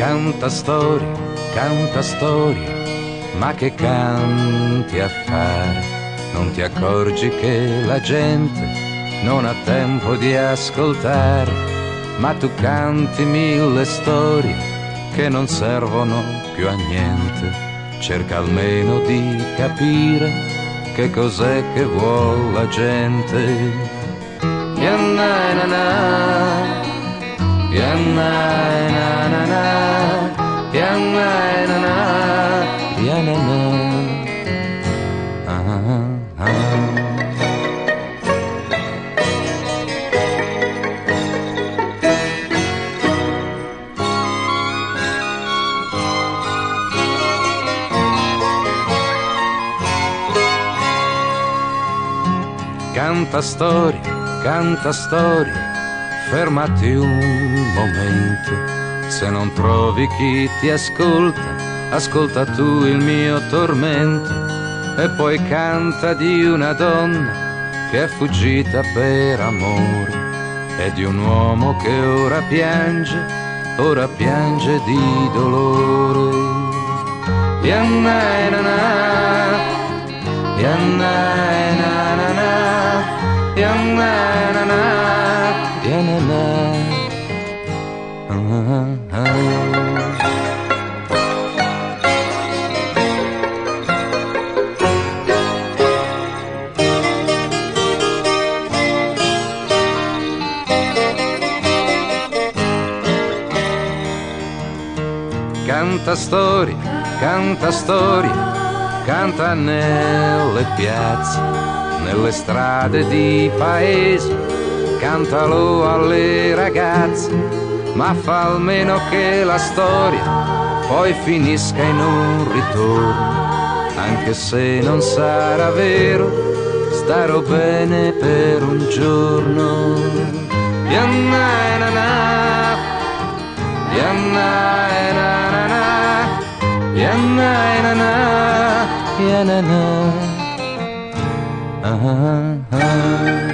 Cantastorie, cantastorie, ma che canti a fare? Non ti accorgi che la gente non ha tempo di ascoltare, ma tu canti mille storie che non servono più a niente. Cerca almeno di capire che cos'è che vuol la gente. Cantastorie, cantastorie, fermati un momento. Se non trovi chi ti ascolta, ascolta tu il mio tormento. E poi canta di una donna che è fuggita per amore, e di un uomo che ora piange di dolore. Cantastorie, cantastorie, canta nelle piazze, nelle strade di paese, cantalo alle ragazze, ma fa almeno che la storia poi finisca in un ritorno, anche se non sarà vero, starò bene per un giorno. Na na na, na na na.